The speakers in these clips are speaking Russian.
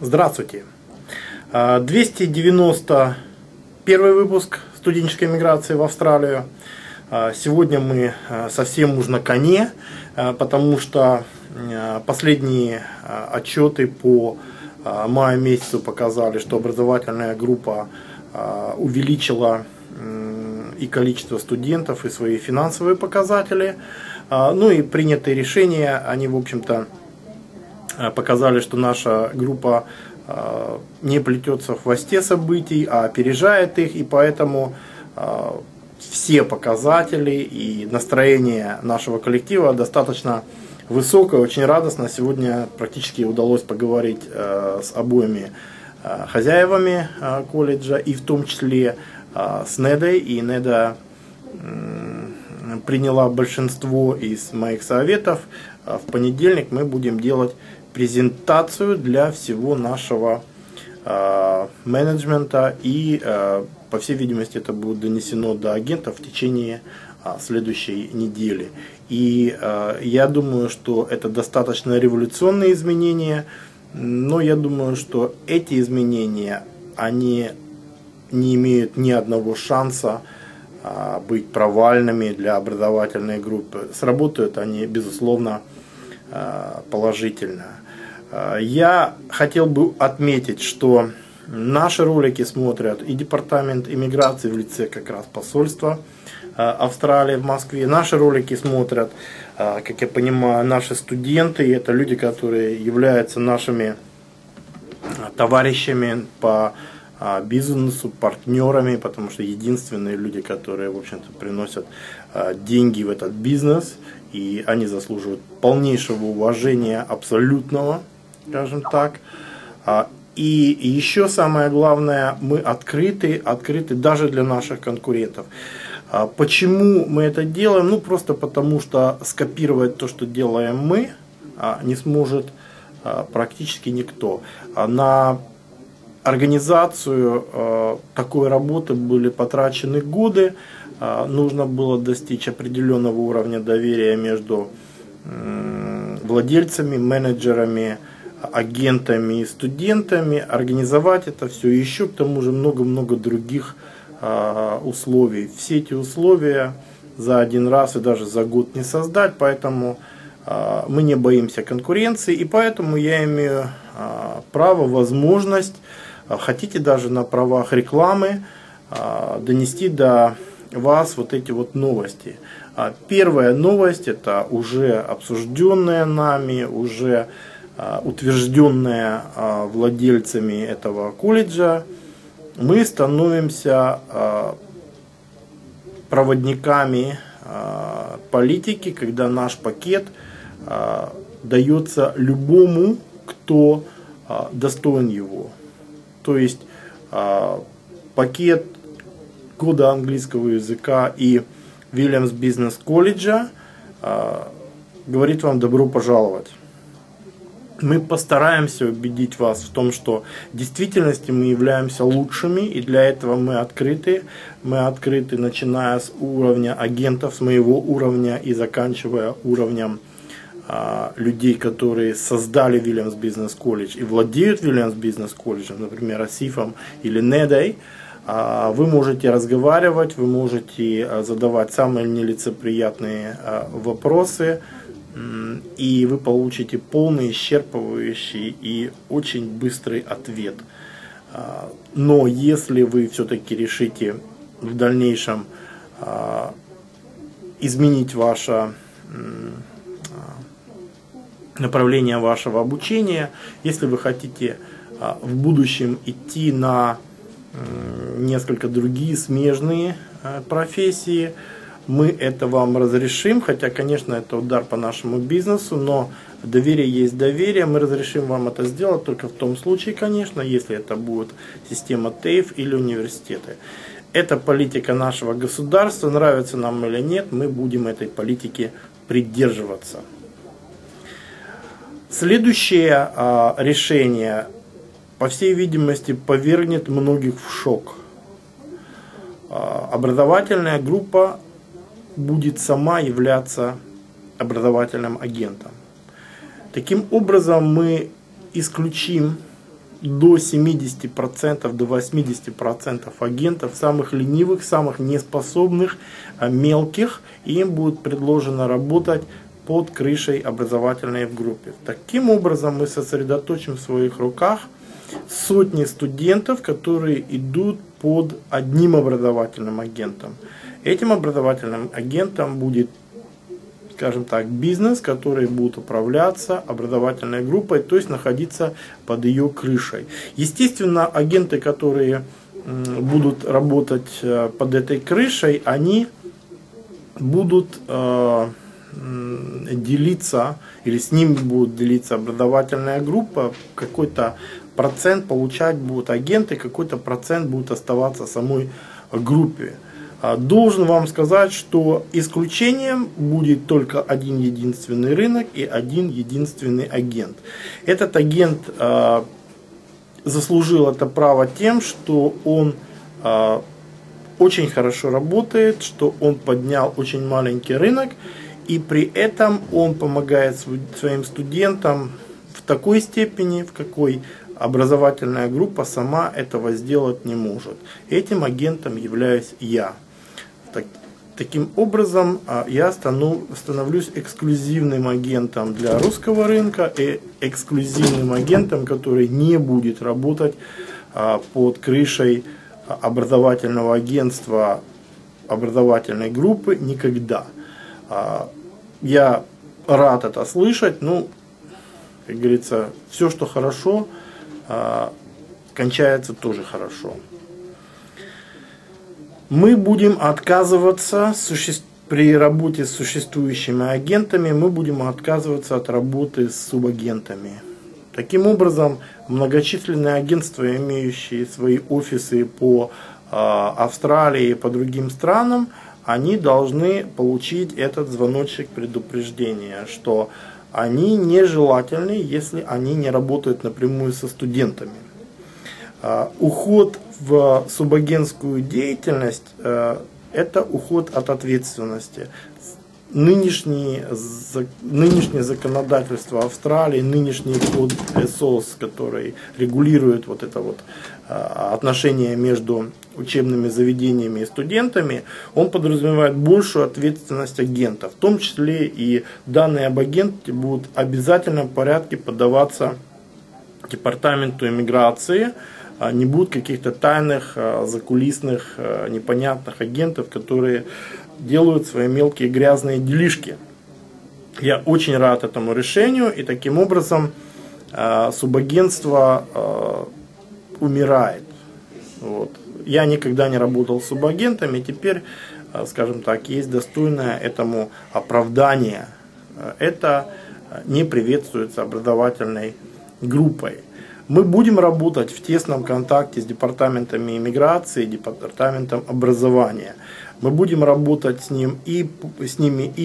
Здравствуйте. 291 выпуск студенческой миграции в Австралию. Сегодня мы совсем уж на коне, потому что последние отчеты по маю месяцу показали, что образовательная группа увеличила и количество студентов, и свои финансовые показатели. Ну и принятые решения, они, в общем-то, показали, что наша группа не плетется в хвосте событий, а опережает их, и поэтому все показатели и настроение нашего коллектива достаточно высокое. Очень радостно сегодня практически удалось поговорить с обоими хозяевами колледжа, и в том числе с Недой. И Неда приняла большинство из моих советов. В понедельник мы будем делать презентацию для всего нашего менеджмента, и по всей видимости это будет донесено до агентов в течение следующей недели. И я думаю, что это достаточно революционные изменения, но я думаю, что эти изменения, они не имеют ни одного шанса быть провальными для образовательной группы. Сработают они, безусловно, положительно. Я хотел бы отметить, что наши ролики смотрят и департамент иммиграции в лице как раз посольства Австралии в Москве. Наши ролики смотрят, как я понимаю, наши студенты. Это люди, которые являются нашими товарищами по бизнесу, партнерами, потому что единственные люди, которые, в общем-то, приносят деньги в этот бизнес, и они заслуживают полнейшего уважения, абсолютного, скажем так. И еще самое главное, мы открыты даже для наших конкурентов. Почему мы это делаем? Ну, просто потому что скопировать то, что делаем мы, не сможет практически никто. На организацию такой работы были потрачены годы. Нужно было достичь определенного уровня доверия между владельцами, менеджерами, агентами и студентами, организовать это все, еще к тому же много-много других условий. Все эти условия за один раз и даже за год не создать, поэтому мы не боимся конкуренции, и поэтому я имею право, возможность, хотите даже на правах рекламы, донести до вас вот эти вот новости. Первая новость — это уже обсужденная нами, уже утвержденная владельцами этого колледжа. Мы становимся проводниками политики, когда наш пакет дается любому, кто достоин его. То есть пакет года английского языка и Вильямс Бизнес Колледжа говорит вам добро пожаловать. Мы постараемся убедить вас в том, что в действительности мы являемся лучшими, и для этого мы открыты. Мы открыты, начиная с уровня агентов, с моего уровня, и заканчивая уровнем людей, которые создали Вильямс Бизнес Колледж и владеют Вильямс Бизнес Колледжем, например, Асифом или Недой. Вы можете разговаривать, вы можете задавать самые нелицеприятные вопросы, и вы получите полный, исчерпывающий и очень быстрый ответ. Но если вы все-таки решите в дальнейшем изменить ваше направление вашего обучения, если вы хотите в будущем идти на несколько другие смежные профессии, мы это вам разрешим, хотя, конечно, это удар по нашему бизнесу, но доверие есть доверие, мы разрешим вам это сделать только в том случае, конечно, если это будет система TAFE или университеты. Это политика нашего государства, нравится нам или нет, мы будем этой политики придерживаться. Следующее решение, по всей видимости, повергнет многих в шок. Образовательная группа будет сама являться образовательным агентом. Таким образом, мы исключим до 70%, до 80% агентов, самых ленивых, самых неспособных, мелких, им будет предложено работать под крышей образовательной в группе. Таким образом мы сосредоточим в своих руках сотни студентов, которые идут под одним образовательным агентом. Этим образовательным агентом будет, скажем так, бизнес, который будет управляться образовательной группой, то есть находиться под ее крышей. Естественно, агенты, которые будут работать под этой крышей, они будут делиться, или с ним будет делиться образовательная группа, какой-то процент получать будут агенты, какой-то процент будет оставаться самой группе. Должен вам сказать, что исключением будет только один единственный рынок и один единственный агент. Этот агент заслужил это право тем, что он очень хорошо работает, что он поднял очень маленький рынок, и при этом он помогает своим студентам в такой степени, в какой образовательная группа сама этого сделать не может. Этим агентом являюсь я. Таким образом, я становлюсь эксклюзивным агентом для русского рынка и эксклюзивным агентом, который не будет работать под крышей образовательного агентства, образовательной группы никогда. Я рад это слышать, но, как говорится, все, что хорошо, кончается тоже хорошо. Мы будем отказываться при работе с существующими агентами, мы будем отказываться от работы с субагентами. Таким образом, многочисленные агентства, имеющие свои офисы по Австралии и по другим странам, они должны получить этот звоночек предупреждения, что они нежелательны, если они не работают напрямую со студентами. Уход в субагентскую деятельность – это уход от ответственности. Нынешнее законодательство Австралии, нынешний код СОС, который регулирует вот это вот отношение между учебными заведениями и студентами, он подразумевает большую ответственность агента. В том числе и данные об агенте будут обязательно в порядке подаваться департаменту иммиграции. Не будет каких-то тайных, закулисных, непонятных агентов, которые делают свои мелкие грязные делишки. Я очень рад этому решению, и таким образом субагентство умирает. Вот. Я никогда не работал с субагентами, теперь, скажем так, есть достойное этому оправдание. Это не приветствуется образовательной группой. Мы будем работать в тесном контакте с департаментами иммиграции, департаментом образования. Мы будем работать с ними и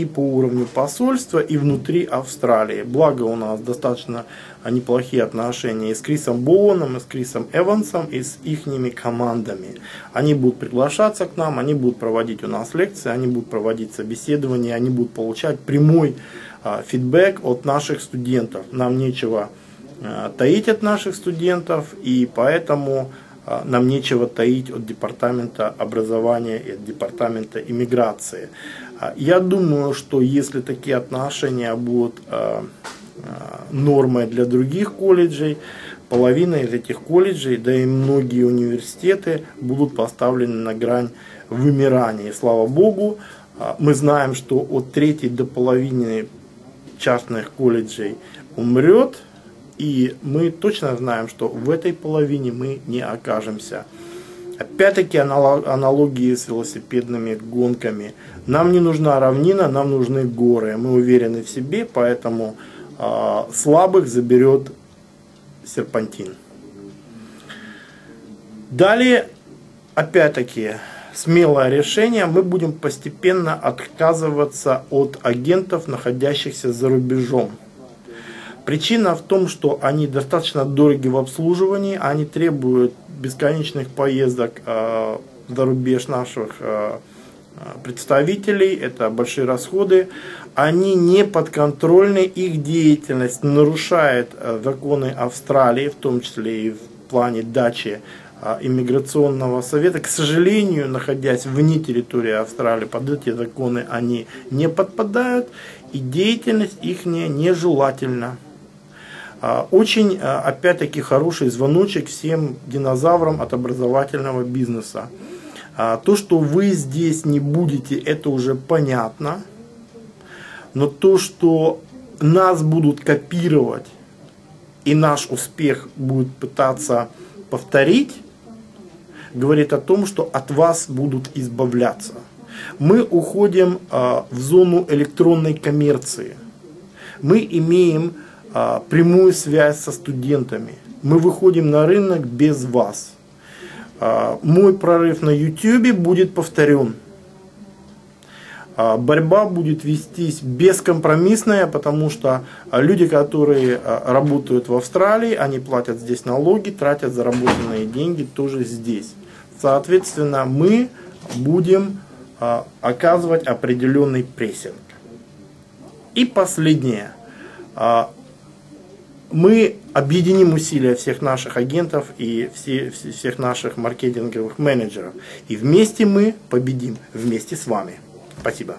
по уровню посольства, и внутри Австралии. Благо у нас достаточно неплохие отношения и с Крисом Боуэном, и с Крисом Эвансом, и с ихними командами. Они будут приглашаться к нам, они будут проводить у нас лекции, они будут проводить собеседования, они будут получать прямой фидбэк от наших студентов. Нам нечего таить от наших студентов, и поэтому нам нечего таить от департамента образования и от департамента иммиграции. Я думаю, что если такие отношения будут нормой для других колледжей, половина из этих колледжей, да и многие университеты будут поставлены на грань вымирания. И слава богу, мы знаем, что от трети до половины частных колледжей умрет. И мы точно знаем, что в этой половине мы не окажемся. Опять-таки аналогии с велосипедными гонками. Нам не нужна равнина, нам нужны горы. Мы уверены в себе, поэтому слабых заберет серпантин. Далее, опять-таки, смелое решение. Мы будем постепенно отказываться от агентов, находящихся за рубежом. Причина в том, что они достаточно дороги в обслуживании, они требуют бесконечных поездок за рубеж наших представителей, это большие расходы, они не подконтрольны, их деятельность нарушает законы Австралии, в том числе и в плане дачи иммиграционного совета. К сожалению, находясь вне территории Австралии, под эти законы они не подпадают, и деятельность их нежелательна. Очень, опять-таки, хороший звоночек всем динозаврам от образовательного бизнеса. То, что вы здесь не будете, это уже понятно. Но то, что нас будут копировать и наш успех будут пытаться повторить, говорит о том, что от вас будут избавляться. Мы уходим в зону электронной коммерции. Мы имеем прямую связь со студентами. Мы выходим на рынок без вас. Мой прорыв на YouTube будет повторен. Борьба будет вестись бескомпромиссная, потому что люди, которые работают в Австралии, они платят здесь налоги, тратят заработанные деньги тоже здесь. Соответственно, мы будем оказывать определенный прессинг. И последнее. Мы объединим усилия всех наших агентов и всех наших маркетинговых менеджеров. И вместе мы победим, вместе с вами. Спасибо.